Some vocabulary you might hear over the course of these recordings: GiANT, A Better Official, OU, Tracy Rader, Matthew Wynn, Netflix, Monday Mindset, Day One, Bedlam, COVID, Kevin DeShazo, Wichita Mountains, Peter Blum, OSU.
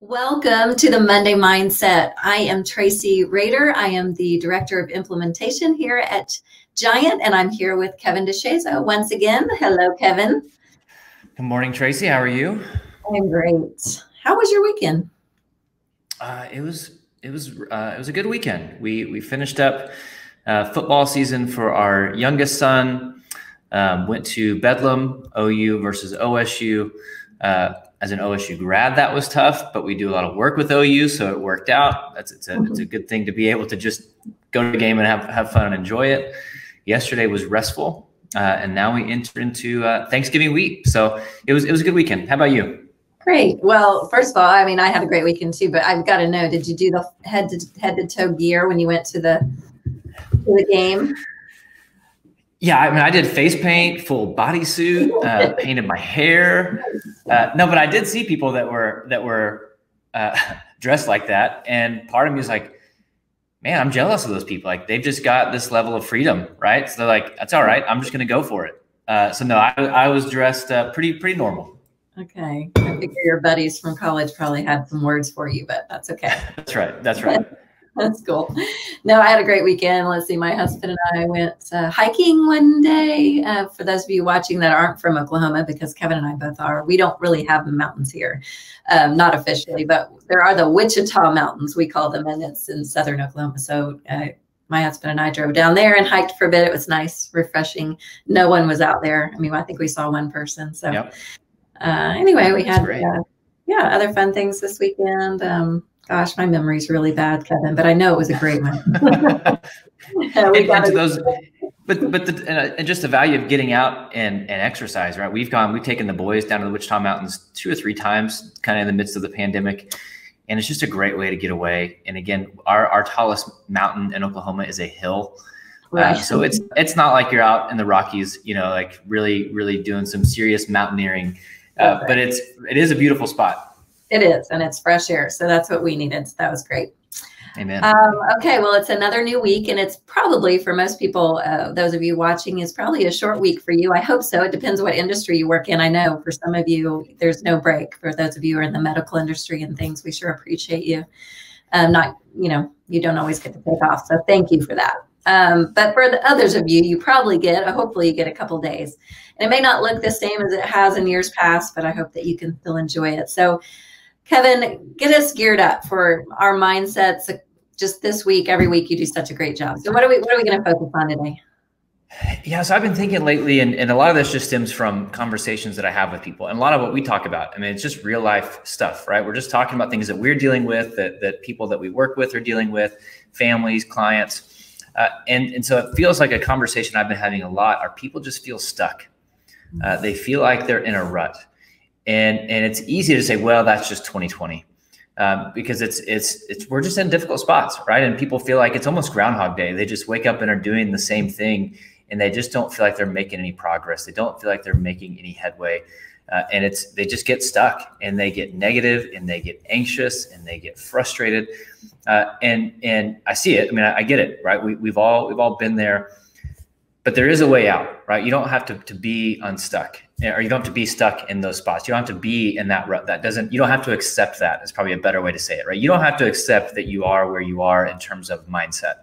Welcome to the Monday Mindset. I am Tracy Rader. I am the Director of Implementation here at Giant, and I'm here with Kevin DeShazo once again. Hello, Kevin. Good morning, Tracy. How are you? I'm great. How was your weekend? It was a good weekend. We finished up football season for our youngest son. Went to Bedlam, OU versus OSU. As an OSU grad, that was tough, but we do a lot of work with OU, so it worked out. It's a good thing to be able to just go to the game and have fun and enjoy it. Yesterday was restful, and now we enter into Thanksgiving week. So it was a good weekend. How about you? Great. Well, first of all, I mean, I had a great weekend too, but I've got to know, did you do the head to toe gear when you went to the game? Yeah, I mean, I did face paint, full bodysuit, painted my hair. No, but I did see people that were dressed like that, and part of me is like, man, I'm jealous of those people. Like, they've just got this level of freedom, right? So they're like, that's all right. I'm just going to go for it. So no, I was dressed pretty normal. Okay, I figure your buddies from college probably had some words for you, but that's okay. That's right. That's right. That's cool. No, I had a great weekend. Let's see, my husband and I went hiking one day. For those of you watching that aren't from Oklahoma, because Kevin and I both are, we don't really have the mountains here, not officially, but there are the Wichita Mountains, we call them, and it's in southern Oklahoma. So my husband and I drove down there and hiked for a bit. It was nice, refreshing. No one was out there. I mean, I think we saw one person. So yep. Anyway, we had other fun things this weekend. Gosh, my memory's really bad, Kevin, but I know it was a great one. But just the value of getting out and exercise, right? We've taken the boys down to the Wichita Mountains 2 or 3 times, kind of in the midst of the pandemic, and it's just a great way to get away. And again, our tallest mountain in Oklahoma is a hill, right? So it's not like you're out in the Rockies, you know, like really doing some serious mountaineering, but it is a beautiful spot. It is, and it's fresh air. So that's what we needed. So that was great. Amen. Okay, well, it's another new week, and it's probably for most people, those of you watching, is probably a short week for you. I hope so. It depends what industry you work in. I know for some of you, there's no break. For those of you who are in the medical industry and things, we sure appreciate you. You don't always get to take off. So thank you for that. But for the others of you, you probably get, hopefully you get a couple days. And it may not look the same as it has in years past, but I hope that you can still enjoy it. So Kevin, get us geared up for our mindsets. Just this week, every week, you do such a great job. So what are we going to focus on today? Yeah, so I've been thinking lately, and a lot of this just stems from conversations that I have with people, and a lot of what we talk about. I mean, it's just real life stuff, right? We're just talking about things that we're dealing with, that people that we work with are dealing with, families, clients, and so it feels like a conversation I've been having a lot. Are people just feel stuck? They feel like they're in a rut. And it's easy to say, well, that's just 2020, because we're just in difficult spots, right? And people feel like it's almost Groundhog Day. They just wake up and are doing the same thing, and they just don't feel like they're making any progress. They don't feel like they're making any headway, and they just get stuck, and they get negative, and they get anxious, and they get frustrated. And I see it. I mean, I get it, right? We've all been there. But there is a way out, right? You don't have to be unstuck, or you don't have to be stuck in those spots. You don't have to be in that rut. You don't have to accept that. It's probably a better way to say it, right? You don't have to accept that you are where you are in terms of mindset,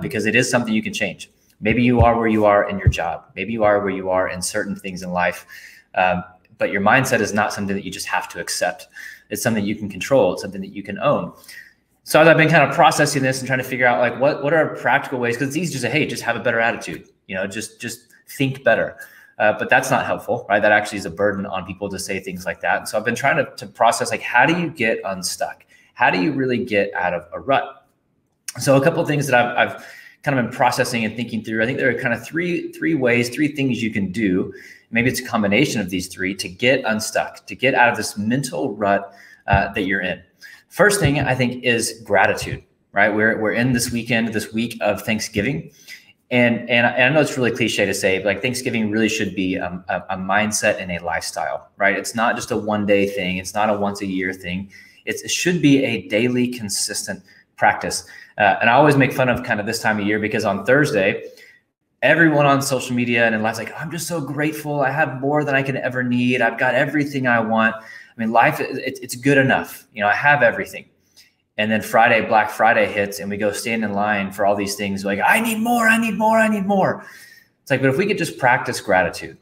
because it is something you can change. Maybe you are where you are in your job. Maybe you are where you are in certain things in life, but your mindset is not something that you just have to accept. It's something you can control. It's something that you can own. So as I've been kind of processing this and trying to figure out, like, what are practical ways? Because it's easy to say, hey, just have a better attitude. You know, just think better. But that's not helpful, right? That actually is a burden on people to say things like that. And so I've been trying to process, like, how do you get unstuck? How do you really get out of a rut? So a couple of things that I've kind of been processing and thinking through. I think there are kind of three things you can do. Maybe it's a combination of these three to get unstuck, to get out of this mental rut that you're in. First thing I think is gratitude, right? We're in this week of Thanksgiving. And I know it's really cliche to say, but like, Thanksgiving really should be a mindset and a lifestyle, right? It's not just a one-day thing. It's not a once-a-year thing. It should be a daily, consistent practice. And I always make fun of kind of this time of year, because on Thursday, everyone on social media and in life's like, I'm just so grateful. I have more than I can ever need. I've got everything I want. I mean, life, it's good enough. You know, I have everything. And then Friday, Black Friday hits, and we go stand in line for all these things. Like, I need more, I need more, I need more. It's like, but if we could just practice gratitude,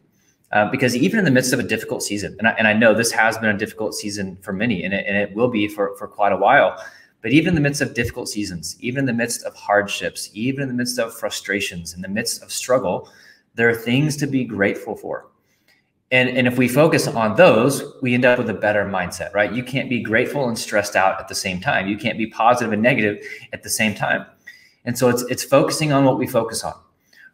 because even in the midst of a difficult season, and I know this has been a difficult season for many, and it will be for quite a while, but even in the midst of difficult seasons, even in the midst of hardships, even in the midst of frustrations, in the midst of struggle, there are things to be grateful for. And if we focus on those, we end up with a better mindset, right? You can't be grateful and stressed out at the same time. You can't be positive and negative at the same time. And so it's focusing on what we focus on,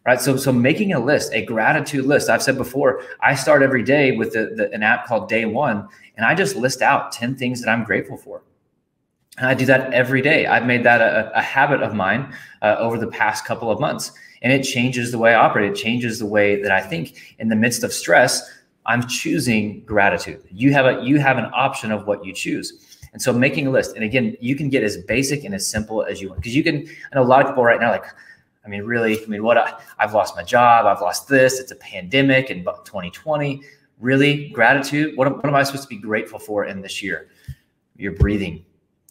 right? So making a list, a gratitude list. I've said before, I start every day with an app called Day One, and I just list out 10 things that I'm grateful for. And I do that every day. I've made that a habit of mine over the past couple of months, and it changes the way I operate. It changes the way that I think in the midst of stress. I'm choosing gratitude. You have an option of what you choose. And so making a list, and again, you can get as basic and as simple as you want. Because you can, I know a lot of people right now, like, I mean, really, I mean, I've lost my job, I've lost this, it's a pandemic and 2020. Really, gratitude, what am I supposed to be grateful for in this year? You're breathing,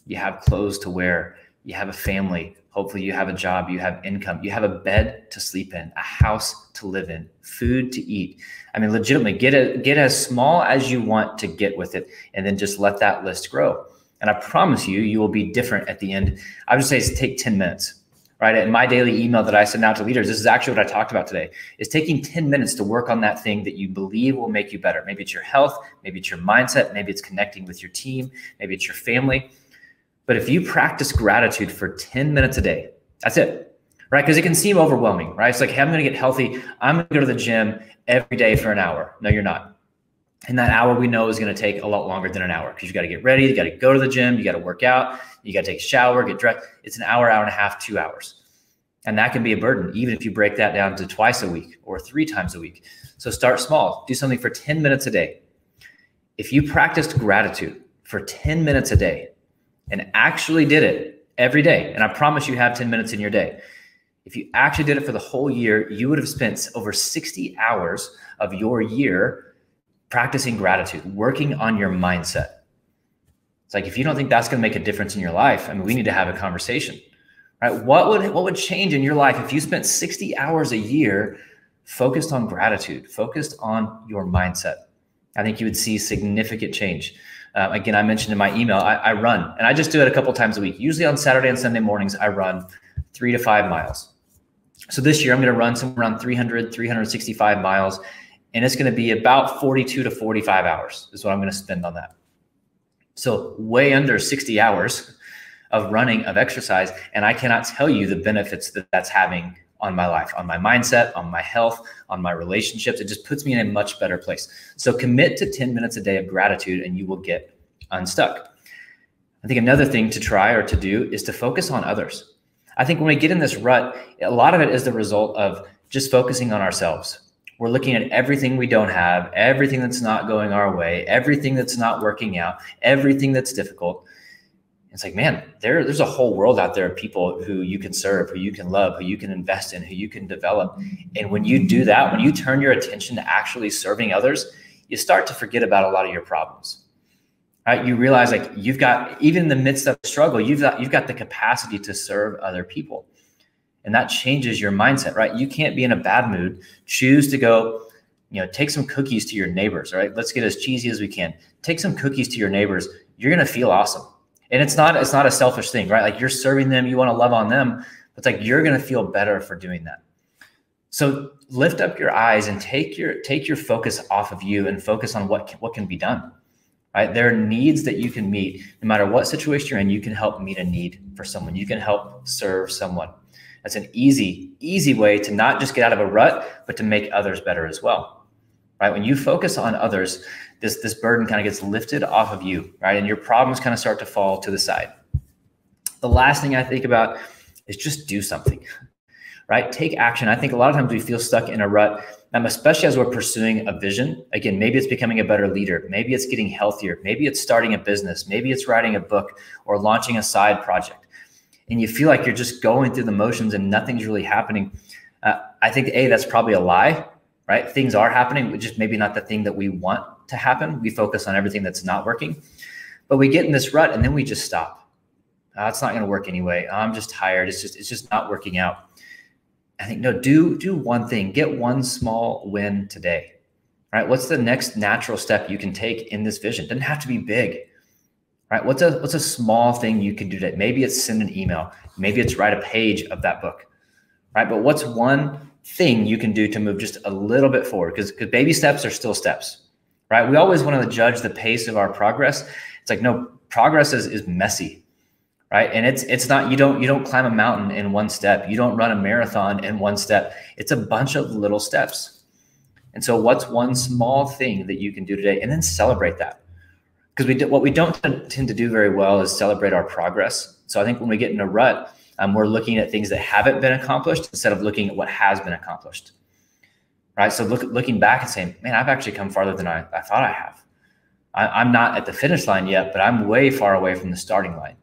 you have clothes to wear, you have a family, hopefully you have a job, you have income, you have a bed to sleep in, a house to live in, food to eat. I mean, legitimately, get as small as you want to get with it, and then just let that list grow. And I promise you, you will be different at the end. I would say is take 10 minutes, right? In my daily email that I send out to leaders, this is actually what I talked about today, is taking 10 minutes to work on that thing that you believe will make you better. Maybe it's your health, maybe it's your mindset, maybe it's connecting with your team, maybe it's your family. But if you practice gratitude for 10 minutes a day, that's it, right? Because it can seem overwhelming, right? It's like, hey, I'm going to get healthy. I'm going to go to the gym every day for an hour. No, you're not. And that hour we know is going to take a lot longer than an hour, because you got to get ready. You got to go to the gym. You got to work out. You got to take a shower, get dressed. It's an hour, hour and a half, 2 hours. And that can be a burden, even if you break that down to twice a week or 3 times a week. So start small. Do something for 10 minutes a day. If you practiced gratitude for 10 minutes a day, and actually did it every day, and I promise you have 10 minutes in your day, if you actually did it for the whole year, you would have spent over 60 hours of your year practicing gratitude, working on your mindset. It's like, if you don't think that's going to make a difference in your life, I mean, we need to have a conversation, right? What would change in your life if you spent 60 hours a year focused on gratitude, focused on your mindset? I think you would see significant change. Again, I mentioned in my email, I run, and I just do it a couple times a week. Usually on Saturday and Sunday mornings, I run 3 to 5 miles. So this year I'm going to run somewhere around 300, 365 miles, and it's going to be about 42 to 45 hours is what I'm going to spend on that. So way under 60 hours of running, of exercise, and I cannot tell you the benefits that that's having on my life, on my mindset, on my health, on my relationships. It just puts me in a much better place. So commit to 10 minutes a day of gratitude, and you will get unstuck. I think another thing to try or to do is to focus on others. I think when we get in this rut, a lot of it is the result of just focusing on ourselves. We're looking at everything we don't have, everything that's not going our way, everything that's not working out, everything that's difficult. It's like, man, there's a whole world out there of people who you can serve, who you can love, who you can invest in, who you can develop. And when you do that, when you turn your attention to actually serving others, you start to forget about a lot of your problems, right? You realize, like, you've got, even in the midst of struggle, you've got the capacity to serve other people. And that changes your mindset, right? You can't be in a bad mood, choose to go, you know, take some cookies to your neighbors, all right? Let's get as cheesy as we can. Take some cookies to your neighbors. You're going to feel awesome. And it's not a selfish thing, right? Like, you're serving them, you want to love on them, but it's like, you're going to feel better for doing that. So lift up your eyes and take your focus off of you and focus on what can be done, right? There are needs that you can meet. No matter what situation you're in, you can help meet a need for someone. You can help serve someone. That's an easy, easy way to not just get out of a rut, but to make others better as well, right? When you focus on others, this burden kind of gets lifted off of you, right? And your problems kind of start to fall to the side. The last thing I think about is just do something, right? Take action. I think a lot of times we feel stuck in a rut, especially as we're pursuing a vision. Again, maybe it's becoming a better leader. Maybe it's getting healthier. Maybe it's starting a business. Maybe it's writing a book or launching a side project. And you feel like you're just going through the motions and nothing's really happening. I think, A, that's probably a lie, right? Things are happening, but just maybe not the thing that we want to happen. We focus on everything that's not working, but we get in this rut and then we just stop. It's not going to work anyway. I'm just tired. It's just not working out. I think, no, do one thing, get one small win today, right? What's the next natural step you can take in this vision? It doesn't have to be big, right? What's a small thing you can do today? Maybe it's send an email. Maybe it's write a page of that book, right? But what's one thing you can do to move just a little bit forward? Because baby steps are still steps, right? We always want to judge the pace of our progress. It's like, no, progress is messy. Right. And it's not, you don't climb a mountain in one step. You don't run a marathon in one step. It's a bunch of little steps. And so what's one small thing that you can do today and then celebrate that? Because what we don't tend to do very well is celebrate our progress. So I think when we get in a rut, we're looking at things that haven't been accomplished instead of looking at what has been accomplished. Right. So looking back and saying, man, I've actually come farther than I thought I have. I'm not at the finish line yet, but I'm way far away from the starting line.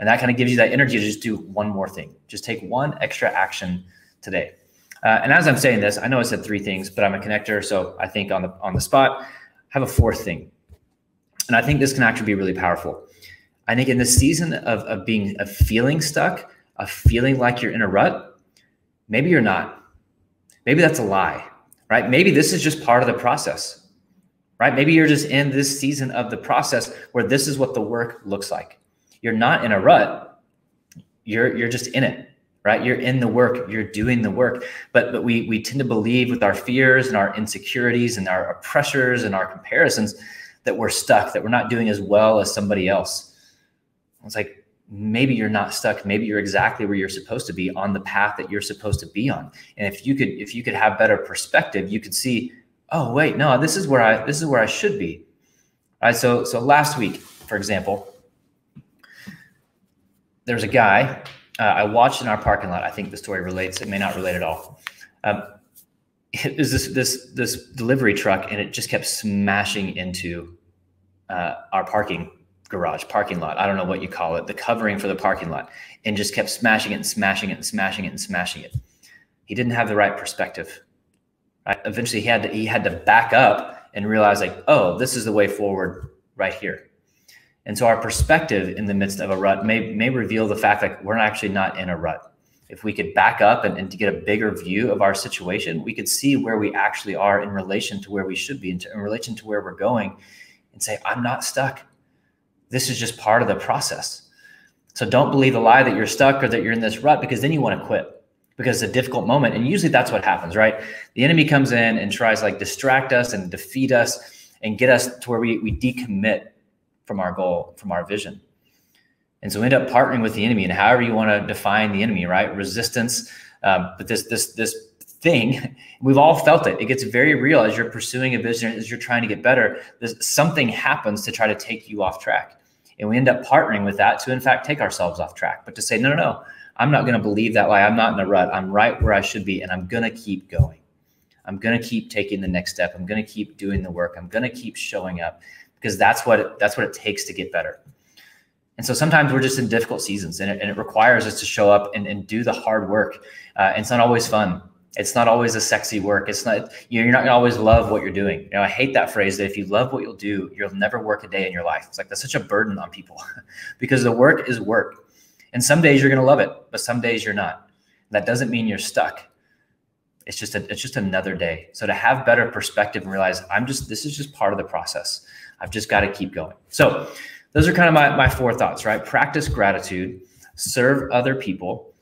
And that kind of gives you that energy to just do one more thing. Just take one extra action today. And as I'm saying this, I know I said three things, but I'm a connector. So I think on the spot, I have a fourth thing. And I think this can actually be really powerful. I think in this season of feeling stuck, of feeling like you're in a rut, maybe you're not. Maybe that's a lie, right? Maybe this is just part of the process, right? Maybe you're just in this season of the process where this is what the work looks like. You're not in a rut. You're just in it, right? You're in the work. You're doing the work. But we tend to believe with our fears and our insecurities and our pressures and our comparisons that we're stuck, that we're not doing as well as somebody else. It's like, maybe you're not stuck. Maybe you're exactly where you're supposed to be on the path that you're supposed to be on. And if you could have better perspective, you could see, oh wait, no, this is where I should be. All right. So last week, for example, there's a guy I watched in our parking lot. I think the story relates. It may not relate at all. It was this delivery truck, and it just kept smashing into our parking lot. I don't know what you call it, the covering for the parking lot, and just kept smashing it and smashing it and smashing it and smashing it. He didn't have the right perspective. Right? Eventually, he had to back up and realize, like, oh, this is the way forward right here. And so our perspective in the midst of a rut may reveal the fact that we're actually not in a rut. If we could back up and to get a bigger view of our situation, we could see where we actually are in relation to where we should be, in relation to where we're going, and say, I'm not stuck. This is just part of the process. So don't believe the lie that you're stuck or that you're in this rut, because then you want to quit because it's a difficult moment. And usually that's what happens, right? The enemy comes in and tries to distract us and defeat us and get us to where we decommit from our goal, from our vision. And so we end up partnering with the enemy, and however you want to define the enemy, right? Resistance. But this thing, we've all felt it. It gets very real as you're pursuing a business, as you're trying to get better. Something happens to try to take you off track. And we end up partnering with that to, in fact, take ourselves off track, but to say, no, I'm not going to believe that lie. I'm not in a rut. I'm right where I should be. And I'm going to keep going. I'm going to keep taking the next step. I'm going to keep doing the work. I'm going to keep showing up. Because that's what it takes to get better. And so sometimes we're just in difficult seasons, and it requires us to show up and do the hard work. And it's not always fun. It's not always a sexy work. It's not, you're not gonna always love what you're doing. You know, I hate that phrase that if you love what you'll do, you'll never work a day in your life. It's like, that's such a burden on people because the work is work. And some days you're gonna love it, but some days you're not. That doesn't mean you're stuck. It's just another day. So to have better perspective and realize this is just part of the process. I've just got to keep going. So those are kind of my four thoughts, right? Practice gratitude, serve other people,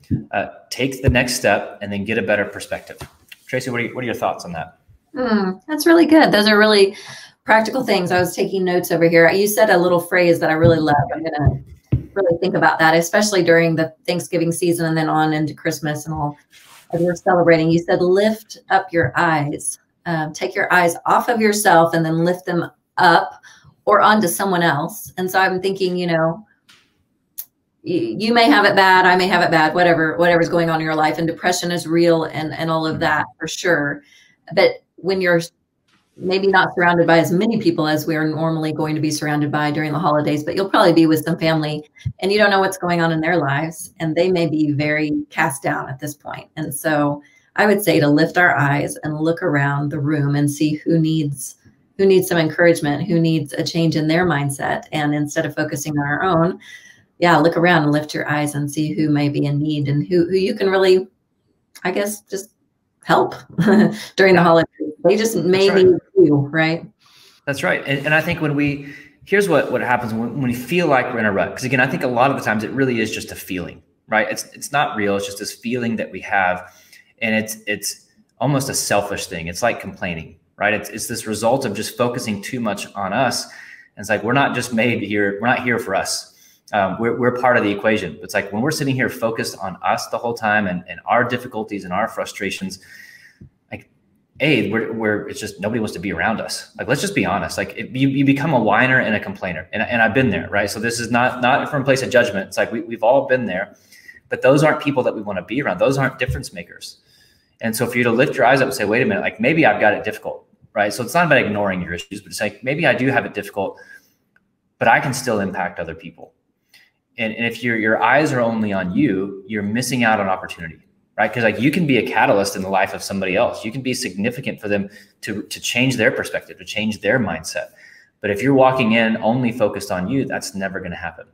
take the next step, and then get a better perspective. Tracy, what are your thoughts on that? That's really good. Those are really practical things. I was taking notes over here. You said a little phrase that I really love. I'm going to really think about that, especially during the Thanksgiving season and then on into Christmas and all. As we're celebrating, you said, lift up your eyes. Take your eyes off of yourself and then lift them up or onto someone else. And so I'm thinking, you may have it bad. I may have it bad, whatever's going on in your life. And depression is real and all of that for sure. But when you're maybe not surrounded by as many people as we are normally going to be surrounded by during the holidays, but you'll probably be with some family and you don't know what's going on in their lives. And they may be very cast down at this point. And so I would say to lift our eyes and look around the room and see who needs who needs some encouragement, who needs a change in their mindset. And instead of focusing on our own, yeah, look around and lift your eyes and see who may be in need and who you can really, I guess, just help during the holidays. They just may need you, right? That's right. And I think when we, here's what happens when we feel like we're in a rut. Because again, I think a lot of the times it really is just a feeling, right? It's not real. It's just this feeling that we have. And it's almost a selfish thing. It's like complaining, right? It's this result of just focusing too much on us. And it's like, we're not just made here. We're not here for us. We're part of the equation. It's like when we're sitting here focused on us the whole time and our difficulties and our frustrations, like, A, it's just nobody wants to be around us. Like, let's just be honest. Like you become a whiner and a complainer. And I've been there, right? So this is not from a place of judgment. It's like we've all been there, but those aren't people that we want to be around. Those aren't difference makers. And so for you to lift your eyes up and say, wait a minute, like maybe I've got it difficult, right? So it's not about ignoring your issues, but it's like, maybe I do have it difficult, but I can still impact other people. And if your eyes are only on you, you're missing out on opportunity, right? Because like you can be a catalyst in the life of somebody else. You can be significant for them to change their perspective, to change their mindset. But if you're walking in only focused on you, that's never going to happen.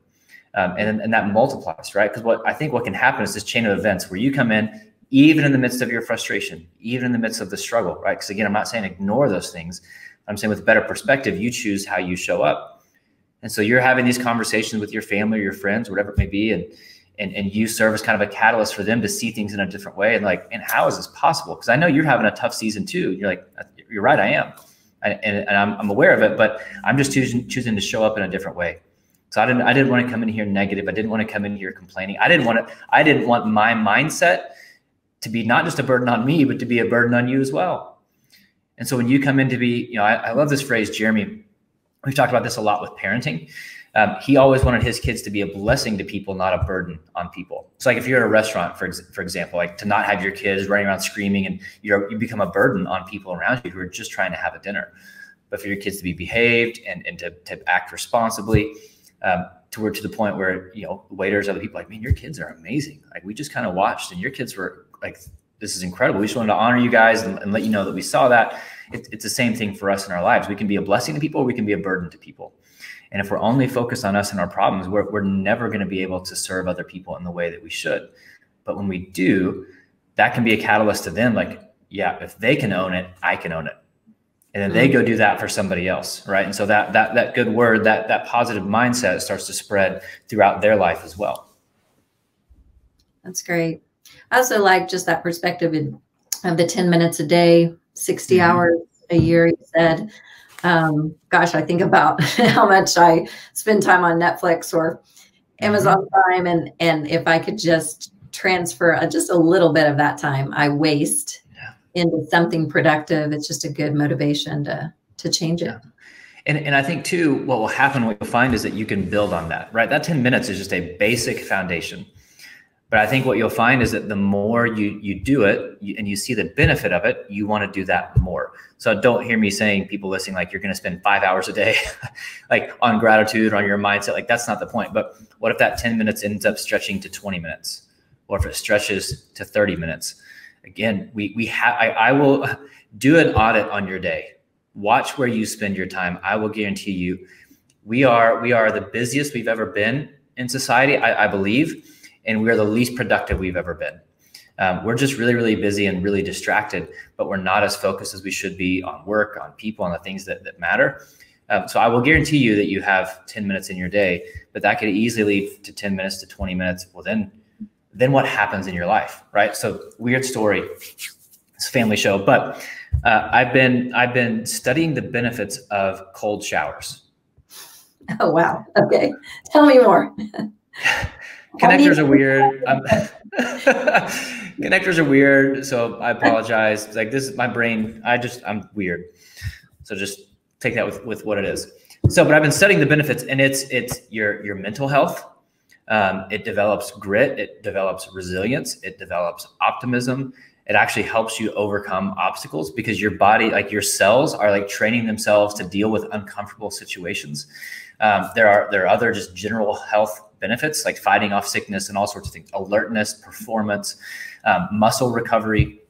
And that multiplies, right? Because what I think what can happen is this chain of events where you come in, even in the midst of your frustration, even in the midst of the struggle, right? Because again, I'm not saying ignore those things. I'm saying with better perspective, you choose how you show up. And so you're having these conversations with your family or your friends, whatever it may be, and you serve as kind of a catalyst for them to see things in a different way. And like, and how is this possible? Because I know you're having a tough season too. You're like, you're right, I am. And I'm aware of it, but I'm just choosing to show up in a different way. So I didn't want to come in here negative. I didn't want to come in here complaining. I didn't want my mindset to be not just a burden on me, but to be a burden on you as well. And so when you come in to be, you know, I love this phrase, Jeremy. We've talked about this a lot with parenting. He always wanted his kids to be a blessing to people, not a burden on people. So like if you're at a restaurant, for example, like to not have your kids running around screaming and you become a burden on people around you who are just trying to have a dinner. But for your kids to be behaved and to act responsibly to the point where, you know, waiters, other people like, man, your kids are amazing. Like we just kind of watched and your kids were like, this is incredible. We just wanted to honor you guys and let you know that we saw that. It's the same thing for us in our lives. We can be a blessing to people. We can be a burden to people. And if we're only focused on us and our problems, we're never going to be able to serve other people in the way that we should. But when we do, that can be a catalyst to them. Like, yeah, if they can own it, I can own it. And then they go do that for somebody else. Right. And so that good word, that positive mindset starts to spread throughout their life as well. That's great. I also like just that perspective of the 10 minutes a day, 60 hours a year, you said. Gosh, I think about how much I spend time on Netflix or Amazon Prime. And if I could just transfer just a little bit of that time I waste into something productive, it's just a good motivation to change it. Yeah. And I think too, what will happen, what you'll find is that you can build on that, right? That 10 minutes is just a basic foundation. But I think what you'll find is that the more you do it and you see the benefit of it, you want to do that more. So don't hear me saying, people listening, like you're going to spend 5 hours a day like on gratitude or on your mindset. Like that's not the point. But what if that 10 minutes ends up stretching to 20 minutes or if it stretches to 30 minutes? Again, I will do an audit on your day. Watch where you spend your time. I will guarantee you we are the busiest we've ever been in society, I believe. And we are the least productive we've ever been. We're just really, really busy and really distracted, but we're not as focused as we should be on work, on people, on the things that matter. So I will guarantee you that you have 10 minutes in your day, but that could easily lead to 10 minutes to 20 minutes. Well, then what happens in your life, right? So weird story, it's a family show, but I've been studying the benefits of cold showers. Oh, wow. Okay. Tell me more. Connectors are weird. Connectors are weird. So I apologize. It's like this is my brain. I'm weird. So just take that with what it is. So, but I've been studying the benefits and it's your mental health. It develops grit. It develops resilience. It develops optimism. It actually helps you overcome obstacles because your body, like your cells are like training themselves to deal with uncomfortable situations. There are other just general health benefits like fighting off sickness and all sorts of things, alertness, performance, muscle recovery.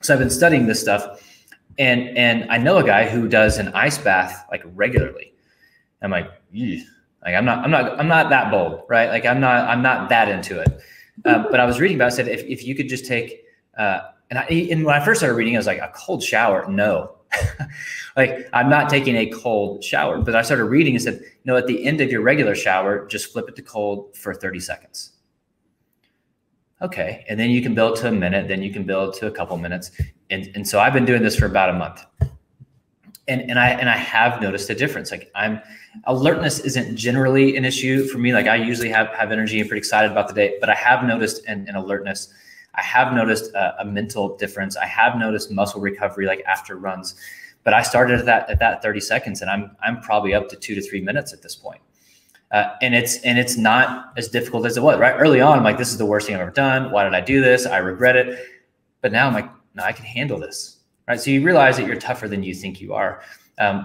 So I've been studying this stuff And I know a guy who does an ice bath like regularly. I'm like, ew. Like I'm not that bold, right? Like I'm not that into it. But I was reading about it, said if you could just take, and when I first started reading, I was like, a cold shower? No, like I'm not taking a cold shower. But I started reading and said, no, at the end of your regular shower, just flip it to cold for 30 seconds. Okay. And then you can build to a minute, then you can build to a couple minutes. And so I've been doing this for about a month. And I have noticed a difference. Like alertness isn't generally an issue for me. Like I usually have energy and pretty excited about the day, but I have noticed an alertness. I have noticed a mental difference. I have noticed muscle recovery, like after runs, but I started at that 30 seconds and I'm probably up to 2 to 3 minutes at this point. And it's not as difficult as it was, right? Early on, I'm like, this is the worst thing I've ever done. Why did I do this? I regret it. But now I'm like, no, I can handle this. Right? So you realize that you're tougher than you think you are,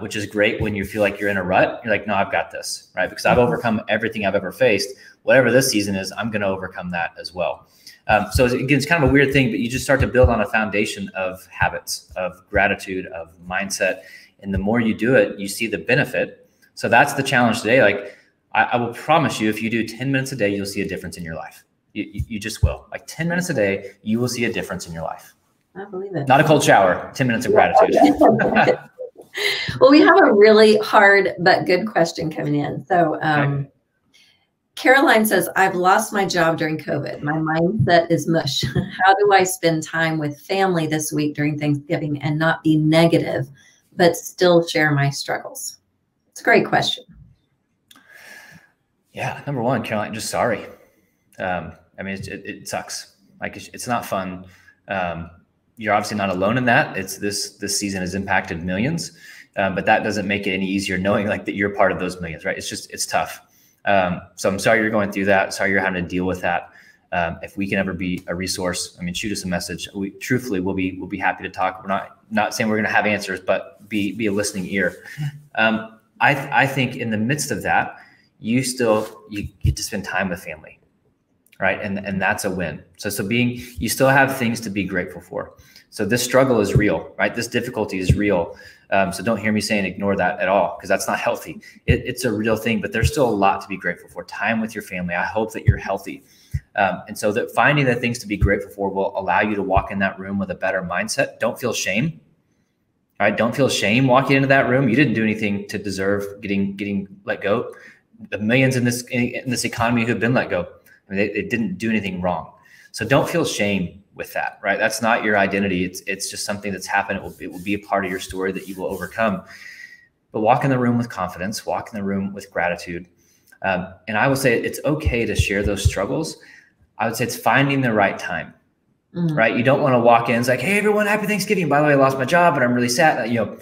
which is great when you feel like you're in a rut. You're like, no, I've got this, right? Because I've overcome everything I've ever faced. Whatever this season is, I'm going to overcome that as well. So again, it's kind of a weird thing, but you just start to build on a foundation of habits, of gratitude, of mindset. And the more you do it, you see the benefit. So that's the challenge today. Like I will promise you, if you do 10 minutes a day, you'll see a difference in your life. You just will. Like 10 minutes a day, you will see a difference in your life. I believe it. Not a cold shower, 10 minutes of gratitude. Well, we have a really hard but good question coming in. So okay. Caroline says, I've lost my job during COVID. My mindset is mush. How do I spend time with family this week during Thanksgiving and not be negative, but still share my struggles? It's a great question. Yeah, number one, Caroline, just sorry. I mean, it sucks. Like it's not fun. You're obviously not alone in that. It's this season has impacted millions, but that doesn't make it any easier knowing like that you're part of those millions, right? It's just, it's tough. So I'm sorry you're going through that. Sorry you're having to deal with that. If we can ever be a resource, I mean, shoot us a message. We truthfully, we'll be happy to talk. We're not saying we're going to have answers, but be a listening ear. I think in the midst of that, you get to spend time with family. Right. And that's a win. So you still have things to be grateful for. So this struggle is real, right? This difficulty is real. So don't hear me saying ignore that at all, because that's not healthy. It's a real thing, but there's still a lot to be grateful for. Time with your family. I hope that you're healthy. And so that finding the things to be grateful for will allow you to walk in that room with a better mindset. Don't feel shame. All right. Don't feel shame walking into that room. You didn't do anything to deserve getting let go. The millions in this economy who've been let go. I mean, they didn't do anything wrong. So don't feel shame with that, right? That's not your identity. It's just something that's happened. It will be a part of your story that you will overcome. But walk in the room with confidence, walk in the room with gratitude. And I would say it's okay to share those struggles. I would say it's finding the right time, right? You don't want to walk in. It's like, hey, everyone, happy Thanksgiving. By the way, I lost my job, but I'm really sad. You know,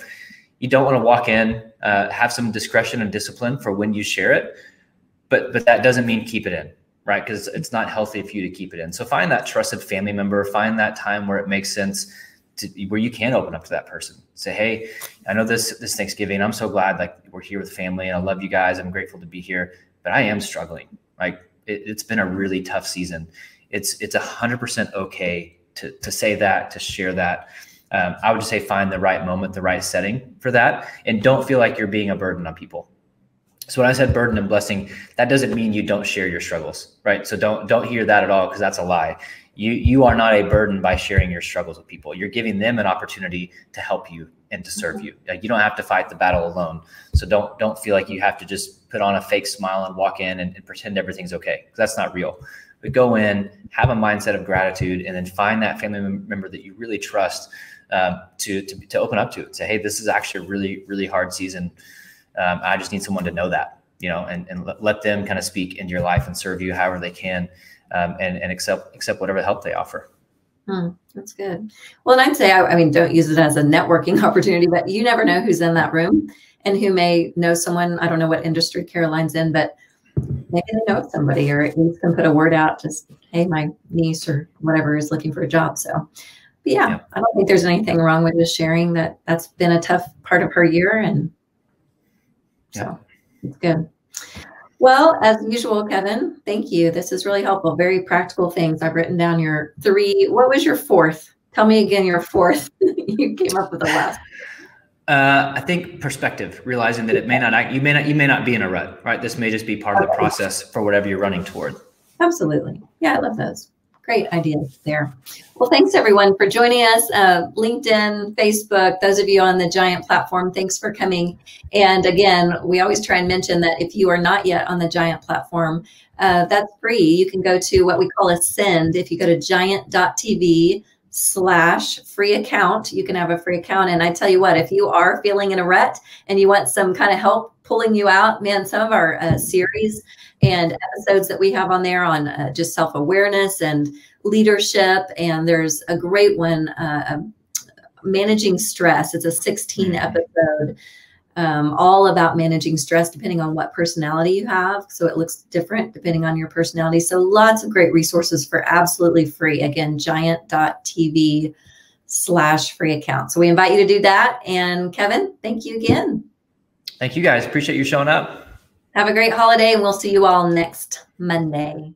you don't want to walk in, have some discretion and discipline for when you share it. But that doesn't mean keep it in. Right? Because it's not healthy for you to keep it in. So find that trusted family member, find that time where it makes sense where you can open up to that person. Say, hey, I know this Thanksgiving, I'm so glad like we're here with family and I love you guys. I'm grateful to be here, but I am struggling. Like it's been a really tough season. It's 100% okay to say that, to share that. I would just say find the right moment, the right setting for that. And don't feel like you're being a burden on people. So when I said burden and blessing, that doesn't mean you don't share your struggles, right? So don't hear that at all, because that's a lie. You are not a burden by sharing your struggles with people. You're giving them an opportunity to help you and to serve you. Like you don't have to fight the battle alone. So don't feel like you have to just put on a fake smile and walk in and pretend everything's okay, because that's not real. But go in, have a mindset of gratitude, and then find that family member that you really trust to open up to it. Say, hey, this is actually a really, really hard season. I just need someone to know that, you know, and let them kind of speak into your life and serve you however they can, and accept whatever help they offer. That's good. Well, and I'd say, I mean, don't use it as a networking opportunity, but you never know who's in that room and who may know someone. I don't know what industry Caroline's in, but maybe they know somebody, or at least can put a word out, just, hey, my niece or whatever is looking for a job. So but yeah, I don't think there's anything wrong with just sharing that. That's been a tough part of her year, and so it's good. Well, as usual, Kevin, thank you. This is really helpful. Very practical things. I've written down your three. What was your fourth Tell me again your fourth. You came up with the last. I think perspective, realizing that it may not act, you may not be in a rut, right? This may just be part of the process for whatever you're running toward. Absolutely. Yeah, I love those. Great ideas there. Well, thanks everyone for joining us. LinkedIn, Facebook, those of you on the Giant platform, thanks for coming. And again, we always try and mention that if you are not yet on the Giant platform, that's free. You can go to what we call Ascend. If you go to giant.tv/free account, you can have a free account. And I tell you what, if you are feeling in a rut and you want some kind of help pulling you out, man, some of our series and episodes that we have on there on just self-awareness and leadership. And there's a great one, managing stress. It's a 16 episode, all about managing stress, depending on what personality you have. So it looks different depending on your personality. So lots of great resources for absolutely free. Again, giant.tv/free account. So we invite you to do that. And Kevin, thank you again. Thank you guys. Appreciate you showing up. Have a great holiday, and we'll see you all next Monday.